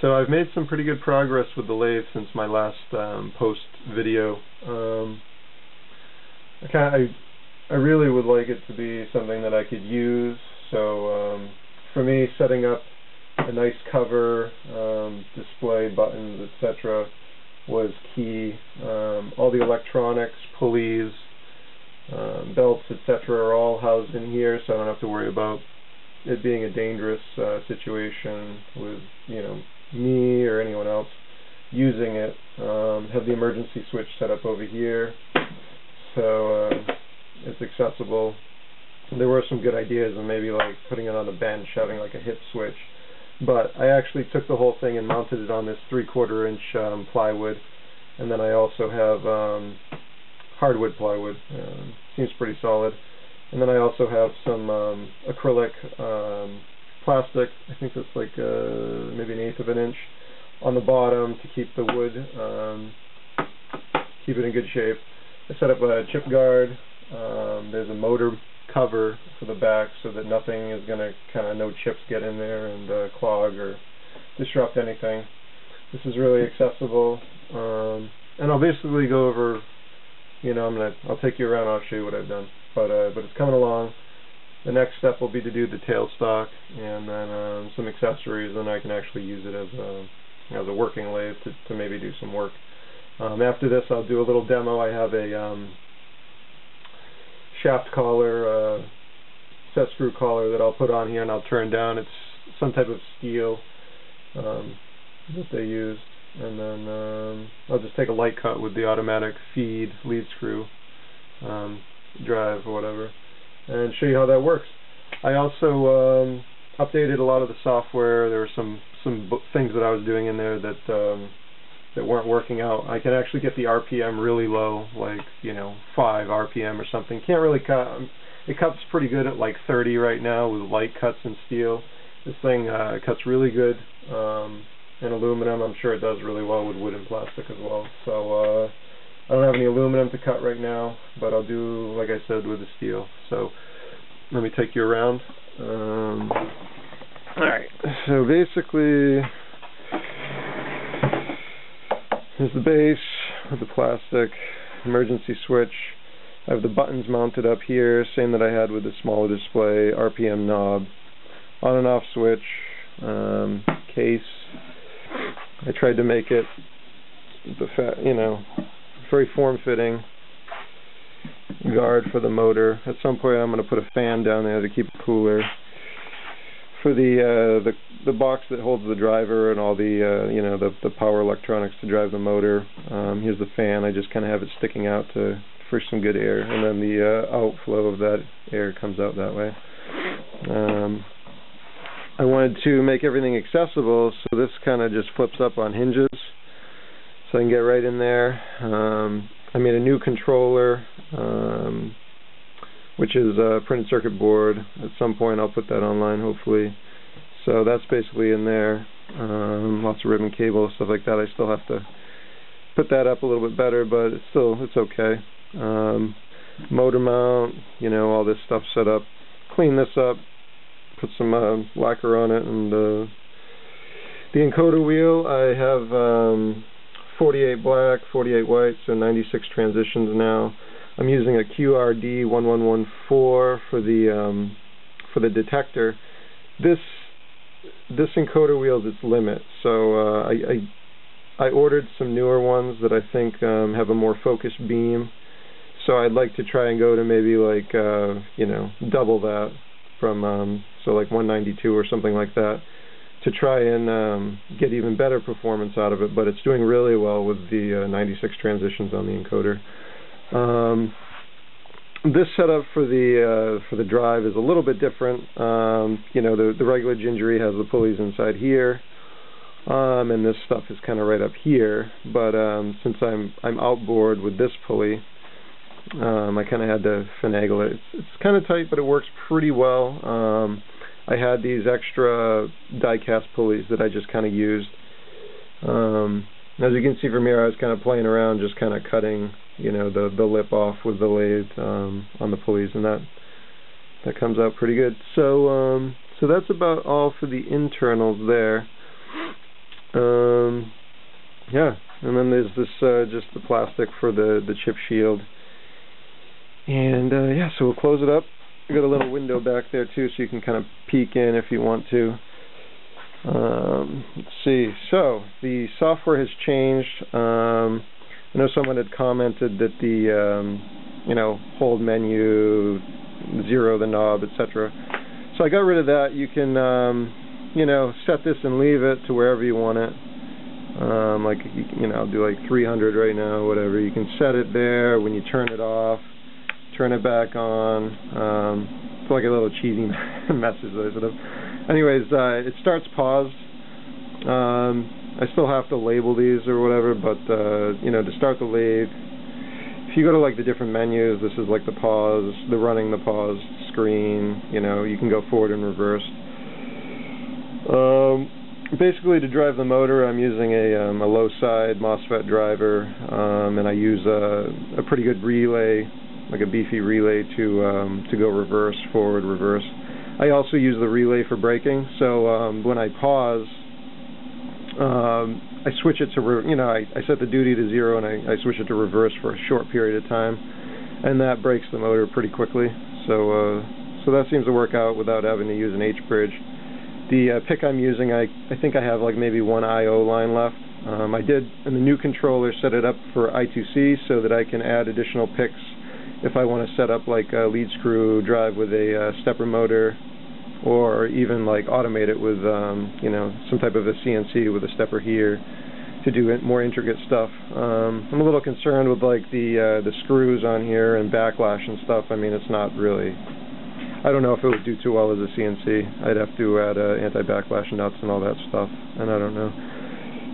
So I've made some pretty good progress with the lathe since my last post video. I really would like it to be something that I could use, so for me, setting up a nice cover, display buttons, etc. was key. All the electronics, pulleys, belts, etc. are all housed in here, so I don't have to worry about it being a dangerous situation with, you know, me or anyone else using it. Have the emergency switch set up over here, so it's accessible. There were some good ideas, and maybe like putting it on a bench, having like a hip switch. But I actually took the whole thing and mounted it on this 3/4 inch plywood, and then I also have hardwood plywood. Seems pretty solid. And then I also have some acrylic plastic. I think that's like maybe 1/8 of an inch on the bottom to keep the wood, keep it in good shape. I set up a chip guard. There's a motor cover for the back so that nothing is going to, no chips get in there and clog or disrupt anything. This is really accessible, and I'll basically go over, you know, I'll take you around, I'll show you what I've done, but it's coming along. The next step will be to do the tailstock and then some accessories, and I can actually use it as a working lathe to maybe do some work. After this I'll do a little demo. I have a shaft collar, set screw collar that I'll put on here and I'll turn down. It's some type of steel that they used, and then I'll just take a light cut with the automatic feed lead screw drive or whatever and show you how that works. I also updated a lot of the software. There were some things that I was doing in there that that weren't working out. I can actually get the RPM really low, like, you know, 5 RPM or something. Can't really cut. It cuts pretty good at like 30 right now with light cuts in steel. This thing cuts really good in aluminum. I'm sure it does really well with wood and plastic as well. So I don't have any aluminum to cut right now, but I'll do, like I said, with the steel. So let me take you around. Alright, so basically here's the base with the plastic, emergency switch. I have the buttons mounted up here, same that I had with the smaller display, RPM knob, on and off switch, case. I tried to make it, you know, very form-fitting. Guard for the motor. At some point I'm going to put a fan down there to keep it cooler. For the box that holds the driver and all the you know, the power electronics to drive the motor. Here's the fan. I just kind of have it sticking out for some good air, and then the outflow of that air comes out that way. I wanted to make everything accessible, so this kind of just flips up on hinges, so I can get right in there. I made a new controller, which is a printed circuit board. At some point I'll put that online, hopefully. So that's basically in there. Lots of ribbon cable, stuff like that. I still have to put that up a little bit better, but it's okay. Motor mount, you know, all this stuff set up. Clean this up, put some lacquer on it, and the encoder wheel. I have 48 black, 48 white, so 96 transitions now. I'm using a QRD1114 for the detector. This encoder wheel is its limit, so I ordered some newer ones that I think have a more focused beam. So I'd like to try and go to maybe like you know, double that from so like 192 or something like that, to try and get even better performance out of it. But it's doing really well with the 96 transitions on the encoder. This setup for the drive is a little bit different. You know, the regular Gingery has the pulleys inside here, and this stuff is kind of right up here. But since I'm outboard with this pulley, I kind of had to finagle it. It's kind of tight, but it works pretty well. I had these extra die-cast pulleys that I just kind of used. As you can see from here, I was kind of playing around, just kind of cutting, you know, the lip off with the lathe on the pulleys, and that comes out pretty good. So that's about all for the internals there. Yeah, and then there's this just the plastic for the chip shield. And yeah, so we'll close it up. We've got a little window back there too, so you can kind of peek in if you want to. Let's see. So the software has changed. I know someone had commented that the you know, hold menu, zero the knob, etc. So I got rid of that. You can you know, set this and leave it to wherever you want it. Like, you know, I'll do like 300 right now, whatever. You can set it there. When you turn it off, turn it back on. It's like a little cheesy message there, sort of. Anyways, it starts paused. I still have to label these or whatever, but you know, to start the lathe, if you go to like the different menus, this is like the pause, the running the pause screen. You know, you can go forward and reverse. Basically, to drive the motor, I'm using a low side MOSFET driver, and I use a pretty good relay, like a beefy relay, to go reverse, forward, reverse. I also use the relay for braking, so when I pause, I switch it to, you know, I set the duty to zero, and I switch it to reverse for a short period of time, and that breaks the motor pretty quickly. So so that seems to work out without having to use an H-bridge. The PIC I'm using, I think I have like maybe one I/O line left. I did, in the new controller, set it up for I2C so that I can add additional PICs if I want to set up like a lead screw drive with a stepper motor, or even like automate it with you know, some type of a CNC with a stepper here to do more intricate stuff. I'm a little concerned with like the screws on here and backlash and stuff. I mean, it's not really, I don't know if it would do too well as a CNC. I'd have to add anti-backlash nuts and all that stuff, and I don't know.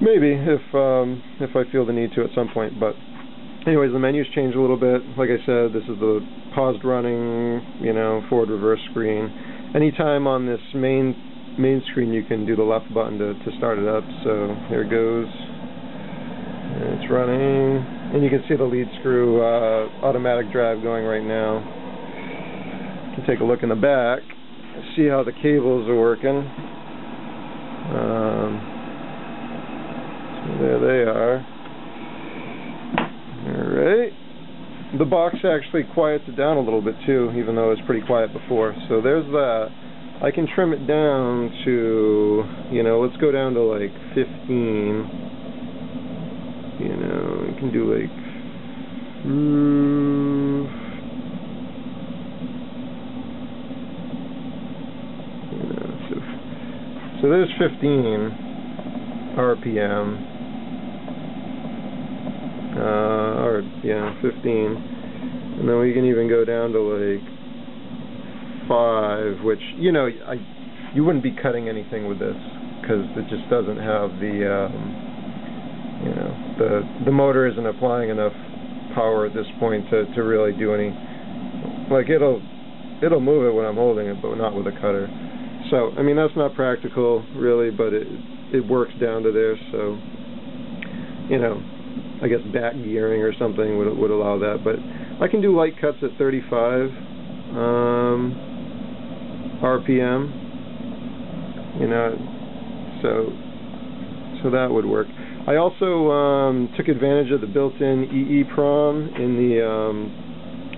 Maybe if I feel the need to at some point, but anyways, the menus change a little bit. Like I said, this is the paused running, you know, forward reverse screen. Anytime on this main screen, you can do the left button to start it up. So here it goes. And it's running, and you can see the lead screw automatic drive going right now. Can take a look in the back, see how the cables are working. So there they are. Alright, the box actually quiets it down a little bit too, even though it was pretty quiet before. So there's that. I can trim it down to, you know, let's go down to like 15. You know, you can do like so there's 15 RPM, or yeah, 15, and then we can even go down to like 5, which, you know, you wouldn't be cutting anything with this because it just doesn't have the, you know, the motor isn't applying enough power at this point to really do any, like, it'll move it when I'm holding it, but not with a cutter. So, I mean, that's not practical, really, but it works down to there, so, you know, I guess back gearing or something would allow that, but I can do light cuts at 35 RPM, you know, so that would work. I also took advantage of the built-in EEPROM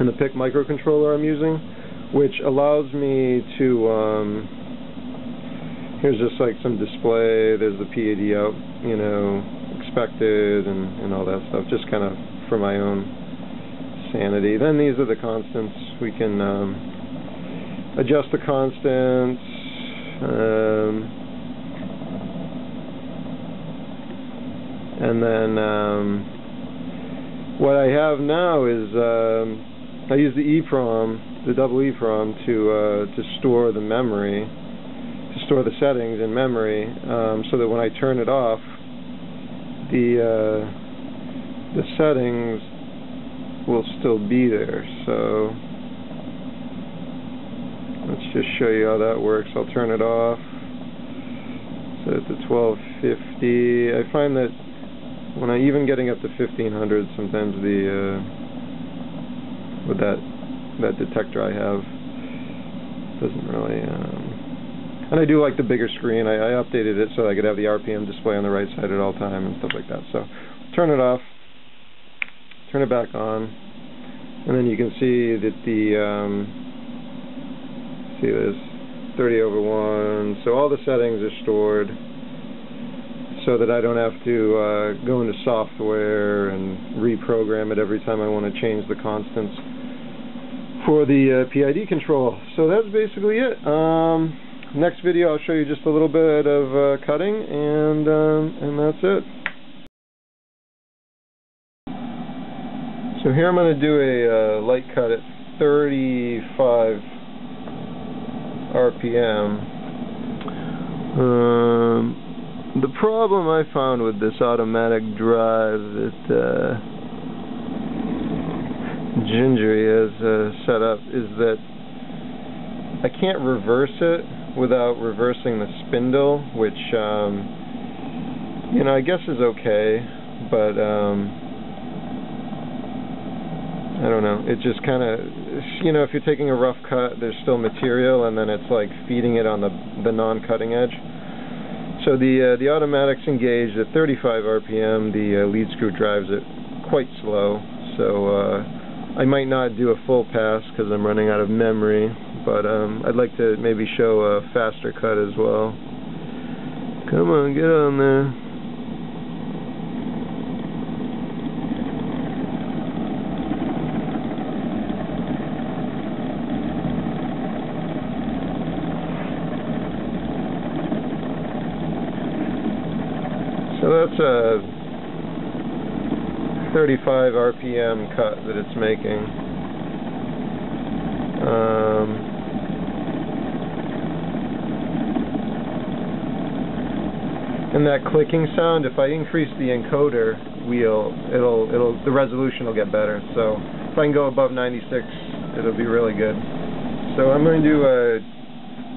in the PIC microcontroller I'm using, which allows me to, here's just like some display. There's the PID out, you know, expected and all that stuff, just kind of for my own sanity. Then these are the constants. We can adjust the constants. And then what I have now is I use the EEPROM, the double EEPROM, to store the memory, store the settings in memory, so that when I turn it off, the settings will still be there. So let's just show you how that works. I'll turn it off. Set it to 1250. I find that when I'm even getting up to 1500, sometimes with that detector I have doesn't really. And I do like the bigger screen. I updated it so I could have the RPM display on the right side at all time and stuff like that. So turn it off, turn it back on, and then you can see that the see this 30/1. So all the settings are stored, so that I don't have to go into software and reprogram it every time I want to change the constants for the PID control. So that's basically it. Next video I'll show you just a little bit of cutting, and that's it. So here I'm going to do a light cut at 35 RPM. The problem I found with this automatic drive that Gingery has set up is that I can't reverse it without reversing the spindle, which you know, I guess is okay, but I don't know, it just kind of, you know, if you're taking a rough cut, there's still material, and then it's like feeding it on the non-cutting edge. So the automatic's engaged at 35 RPM, the lead screw drives it quite slow, so I might not do a full pass because I'm running out of memory, but I'd like to maybe show a faster cut as well. Come on, get on there. So that's a 35 RPM cut that it's making. And that clicking sound, if I increase the encoder wheel, the resolution will get better. So if I can go above 96, it'll be really good. So I'm going to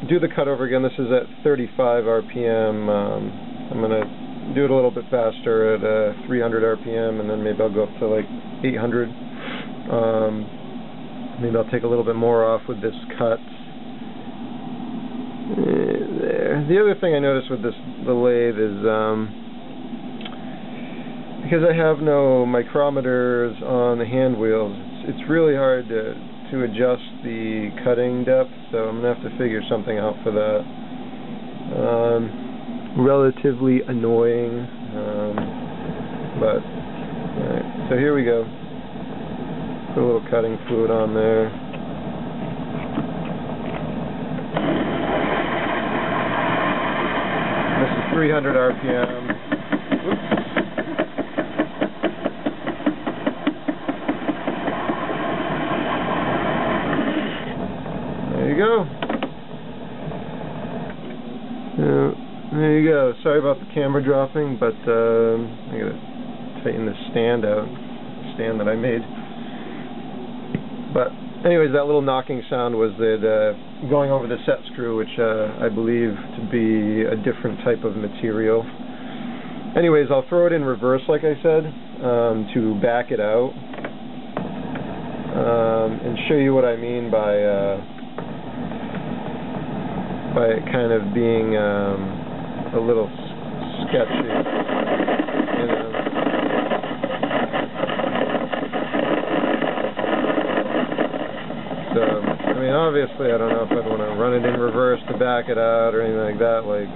do the cut over again. This is at 35 RPM. I'm going to do it a little bit faster at 300 RPM, and then maybe I'll go up to like 800. Maybe I'll take a little bit more off with this cut. There. The other thing I noticed with the lathe is because I have no micrometers on the hand wheels, it's really hard to adjust the cutting depth, so I'm going to have to figure something out for that. Relatively annoying, but all right. So here we go. Put a little cutting fluid on there. This is 300 RPM. Oops. There you go. There you go. Sorry about the camera dropping, but I gotta tighten this stand out, the stand that I made. But anyways, that little knocking sound was it going over the set screw, which I believe to be a different type of material. Anyways, I'll throw it in reverse, like I said, to back it out, and show you what I mean by it kind of being a little sketchy, you know. So, I mean, obviously, I don't know if I'd want to run it in reverse to back it out or anything like that. Like,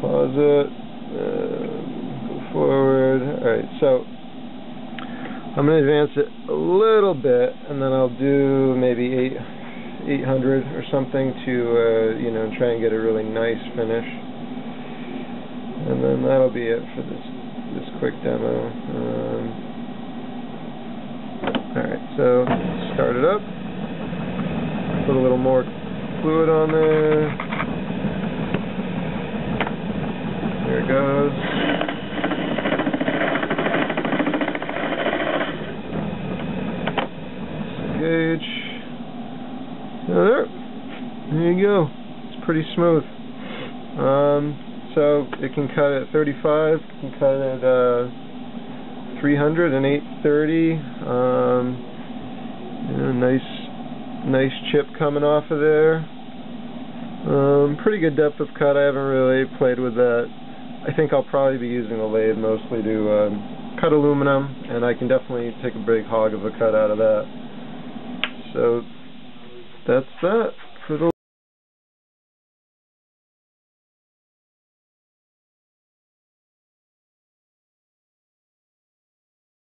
alright, pause it, go forward. Alright, so I'm going to advance it a little bit, and then I'll do maybe 800 or something to, you know, try and get a really nice finish. And then that'll be it for this quick demo. Alright, so start it up. Put a little more fluid on there. There it goes. There you go. It's pretty smooth. So it can cut at 35, it can cut at 300 and 830. Nice chip coming off of there. Pretty good depth of cut. I haven't really played with that. I think I'll probably be using the lathe mostly to cut aluminum, and I can definitely take a big hog of a cut out of that. So that's that.